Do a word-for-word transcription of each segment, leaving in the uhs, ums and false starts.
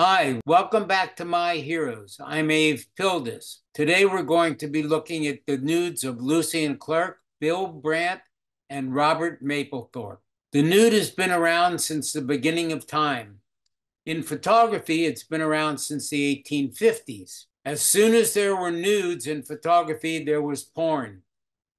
Hi, welcome back to My Heroes. I'm Ave Pildas. Today we're going to be looking at the nudes of Lucien Clergue, Bill Brandt, and Robert Mapplethorpe. The nude has been around since the beginning of time. In photography, it's been around since the eighteen fifties. As soon as there were nudes in photography, there was porn.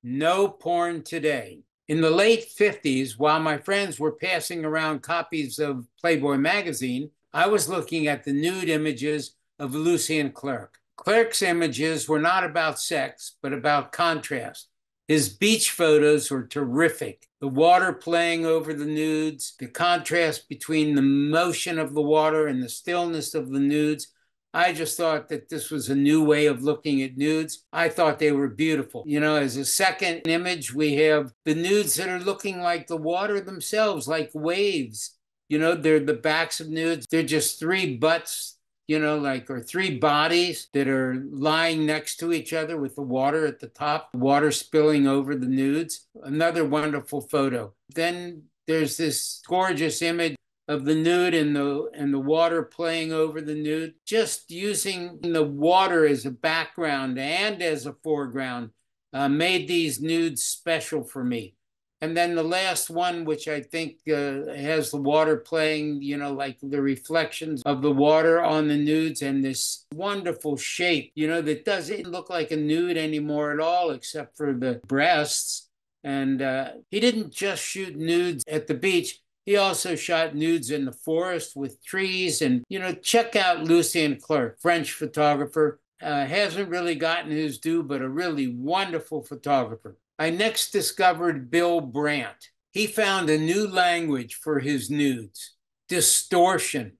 No porn today. In the late fifties, while my friends were passing around copies of Playboy magazine, I was looking at the nude images of Lucien Clergue. Clergue's images were not about sex, but about contrast. His beach photos were terrific. The water playing over the nudes, the contrast between the motion of the water and the stillness of the nudes. I just thought that this was a new way of looking at nudes. I thought they were beautiful. You know, as a second image, we have the nudes that are looking like the water themselves, like waves. You know, they're the backs of nudes. They're just three butts, you know, like, or three bodies that are lying next to each other with the water at the top, water spilling over the nudes. Another wonderful photo. Then there's this gorgeous image of the nude and the, and the water playing over the nude, just using the water as a background and as a foreground, uh, made these nudes special for me. And then the last one, which I think uh, has the water playing, you know, like the reflections of the water on the nudes and this wonderful shape, you know, that doesn't look like a nude anymore at all, except for the breasts. And uh, he didn't just shoot nudes at the beach. He also shot nudes in the forest with trees. And, you know, check out Lucien Clergue, French photographer. Uh, hasn't really gotten his due, but a really wonderful photographer. I next discovered Bill Brandt. He found a new language for his nudes, distortion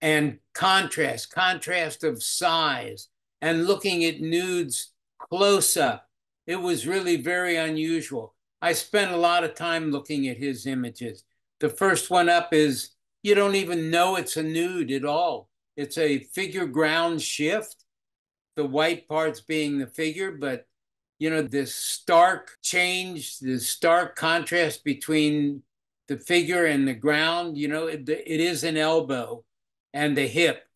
and contrast, contrast of size, and looking at nudes close up. It was really very unusual. I spent a lot of time looking at his images. The first one up is, you don't even know it's a nude at all. It's a figure ground shift, the white parts being the figure, but you know, this stark change, this stark contrast between the figure and the ground. You know, it, it is an elbow and the hip,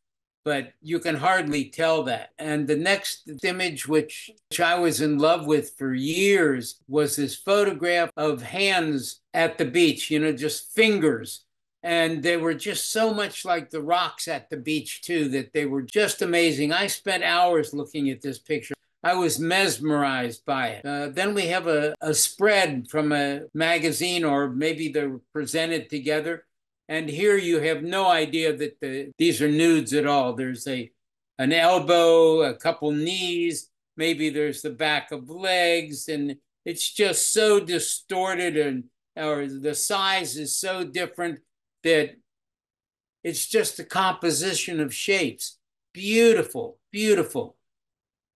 but you can hardly tell that. And the next image, which, which I was in love with for years, was this photograph of hands at the beach, you know, just fingers. And they were just so much like the rocks at the beach too, that they were just amazing. I spent hours looking at this picture. I was mesmerized by it. Uh, then we have a, a spread from a magazine, or maybe they're presented together. And here you have no idea that the, these are nudes at all. There's a, an elbow, a couple knees, maybe there's the back of legs, and it's just so distorted, and or the size is so different that it's just a composition of shapes. Beautiful, beautiful.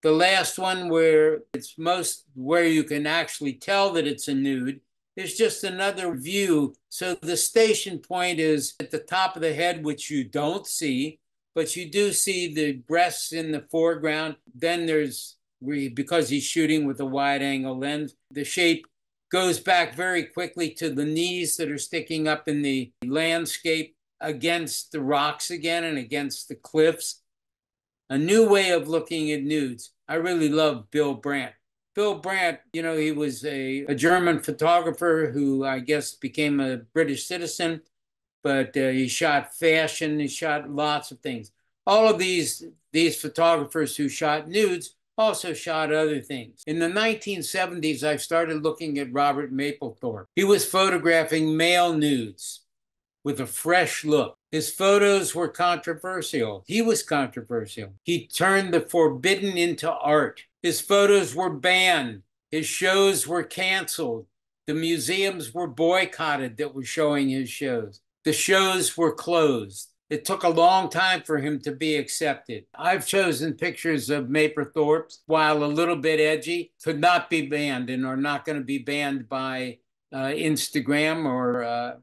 The last one, where it's most, where you can actually tell that it's a nude, is just another view. So the station point is at the top of the head, which you don't see, but you do see the breasts in the foreground. Then there's, because he's shooting with a wide angle lens, the shape goes back very quickly to the knees that are sticking up in the landscape against the rocks again and against the cliffs. A new way of looking at nudes. I really love Bill Brandt. Bill Brandt, you know, he was a, a German photographer who I guess became a British citizen, but uh, he shot fashion, he shot lots of things. All of these, these photographers who shot nudes also shot other things. In the nineteen seventies, I started looking at Robert Mapplethorpe. He was photographing male nudes with a fresh look. His photos were controversial. He was controversial. He turned the forbidden into art. His photos were banned. His shows were canceled. The museums were boycotted that were showing his shows. The shows were closed. It took a long time for him to be accepted. I've chosen pictures of Mapplethorpe's, while a little bit edgy, could not be banned and are not going to be banned by uh, Instagram or uh,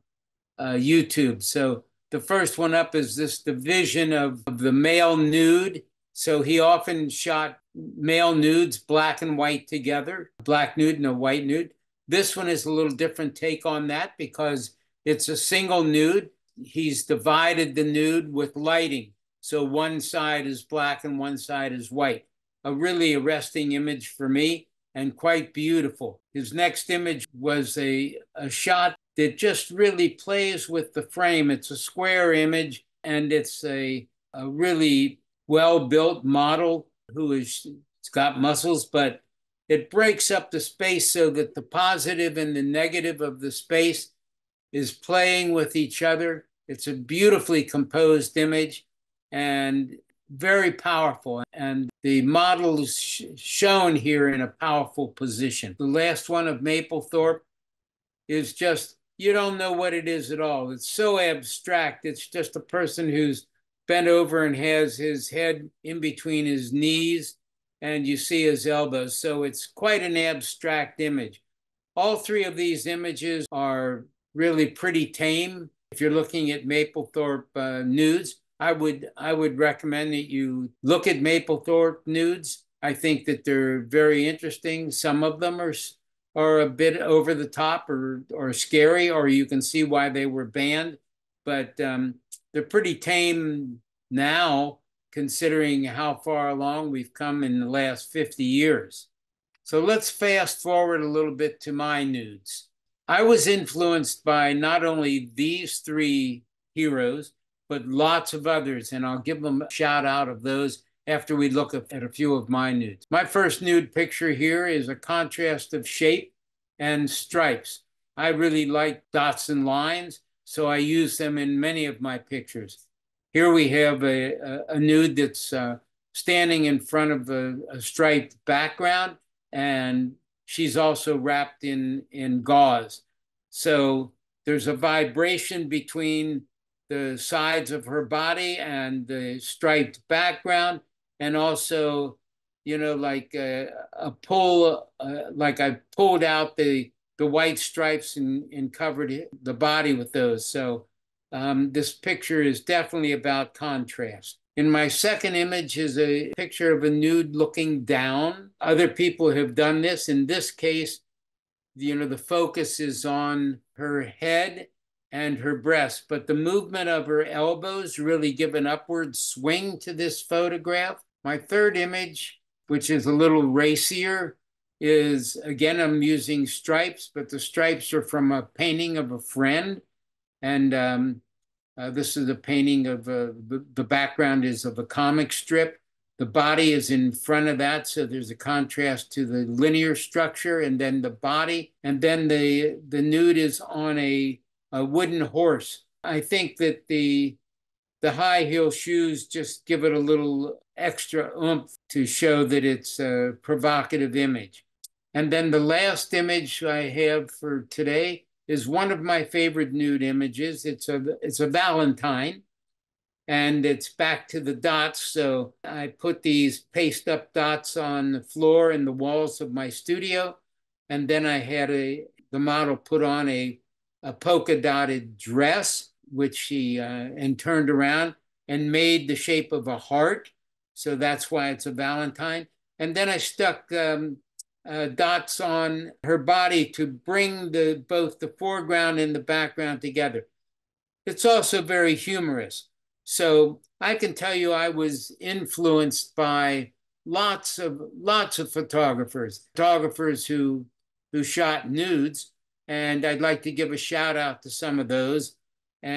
uh, YouTube. So the first one up is this division of, of the male nude. So he often shot male nudes, black and white together, black nude and a white nude. This one is a little different take on that because it's a single nude. He's divided the nude with lighting. So one side is black and one side is white. A really arresting image for me and quite beautiful. His next image was a, a shot that just really plays with the frame. It's a square image, and it's a, a really well-built model who is, it's got muscles, but it breaks up the space so that the positive and the negative of the space is playing with each other. It's a beautifully composed image and very powerful. And the model is sh shown here in a powerful position. The last one of Mapplethorpe is just, you don't know what it is at all. It's so abstract. It's just a person who's bent over and has his head in between his knees, and you see his elbows. So it's quite an abstract image. All three of these images are really pretty tame. If you're looking at Mapplethorpe uh, nudes, I would, I would recommend that you look at Mapplethorpe nudes. I think that they're very interesting. Some of them are, are a bit over the top or, or scary, or you can see why they were banned. But um, they're pretty tame now, considering how far along we've come in the last fifty years. So let's fast forward a little bit to my nudes. I was influenced by not only these three heroes, but lots of others, and I'll give them a shout out of those after we look at a few of my nudes. My first nude picture here is a contrast of shape and stripes. I really like dots and lines, so I use them in many of my pictures. Here we have a, a, a nude that's uh, standing in front of a, a striped background, and she's also wrapped in, in gauze. So there's a vibration between the sides of her body and the striped background, and also, you know, like a, a pull, uh, like I pulled out the, the white stripes and, and covered the body with those. So um, this picture is definitely about contrast. In my second image is a picture of a nude looking down. Other people have done this. In this case, you know, the focus is on her head and her breast, but the movement of her elbows really give an upward swing to this photograph. My third image, which is a little racier, is, again, I'm using stripes, but the stripes are from a painting of a friend. And um, Uh, this is a painting of, uh, the, the background is of a comic strip. The body is in front of that, so there's a contrast to the linear structure, and then the body. And then the, the nude is on a, a wooden horse. I think that the, the high heel shoes just give it a little extra oomph to show that it's a provocative image. And then the last image I have for today is one of my favorite nude images. It's a, it's a Valentine, and it's back to the dots. So I put these paste up dots on the floor and the walls of my studio. And then I had a, the model put on a, a polka dotted dress, which she, uh, and turned around and made the shape of a heart. So that's why it's a Valentine. And then I stuck, um, Uh, dots on her body to bring the both the foreground and the background together. It's also very humorous. So I can tell you I was influenced by lots of lots of photographers, photographers who who shot nudes, and I'd like to give a shout out to some of those,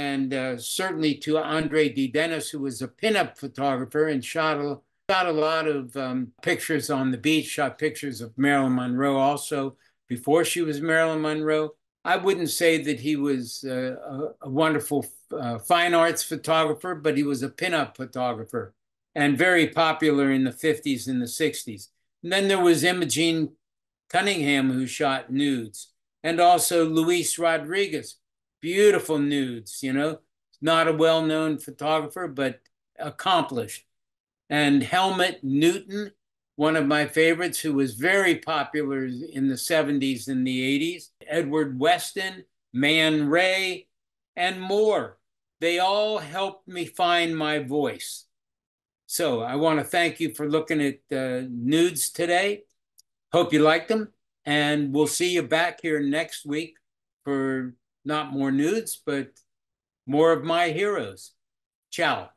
and uh, certainly to Andre DeDennis, who was a pinup photographer and shot a Shot a lot of um, pictures on the beach, shot pictures of Marilyn Monroe also before she was Marilyn Monroe. I wouldn't say that he was uh, a, a wonderful uh, fine arts photographer, but he was a pinup photographer and very popular in the fifties and the sixties. And then there was Imogene Cunningham, who shot nudes, and also Luis Rodriguez, beautiful nudes, you know, not a well-known photographer, but accomplished. And Helmut Newton, one of my favorites, who was very popular in the seventies and the eighties. Edward Weston, Man Ray, and more. They all helped me find my voice. So I want to thank you for looking at uh, nudes today. Hope you liked them. And we'll see you back here next week for not more nudes, but more of my heroes. Ciao.